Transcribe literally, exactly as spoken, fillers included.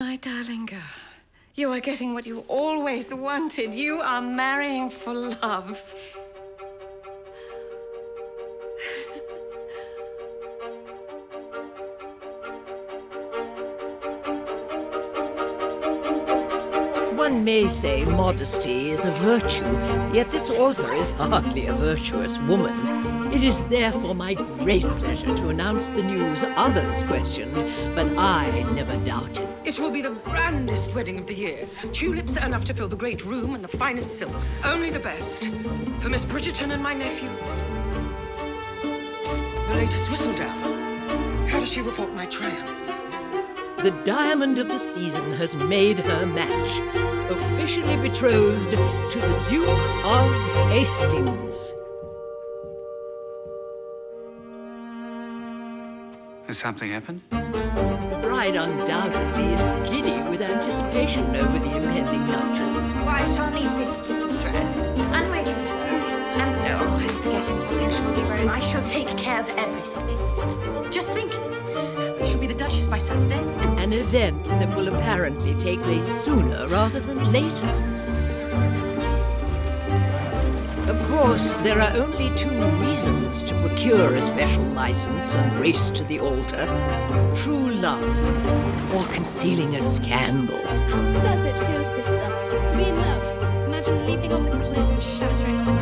My darling girl, you are getting what you always wanted. You are marrying for love. One may say modesty is a virtue, yet this author is hardly a virtuous woman. It is therefore my great pleasure to announce the news others questioned, but I never doubted. It will be the grandest wedding of the year. Tulips are enough to fill the great room and the finest silks. Only the best. For Miss Bridgerton and my nephew. The latest Whistledown. How does she report my triumph? The diamond of the season has made her match, officially betrothed to the Duke of Hastings. Has something happened? The bride undoubtedly is giddy with anticipation over the impending nuptials. Why, Charlie's fitting his full dress, and my trousseau, and oh, I'm forgetting something, surely, Rose. I shall take care of everything, miss. Just think. She'll be the Duchess by Saturday. An event that will apparently take place sooner rather than later. Of course, there are only two reasons to procure a special license and race to the altar. True love or concealing a scandal. How does it feel, sister, to be in love? Imagine leaping off a cliff and shattering on the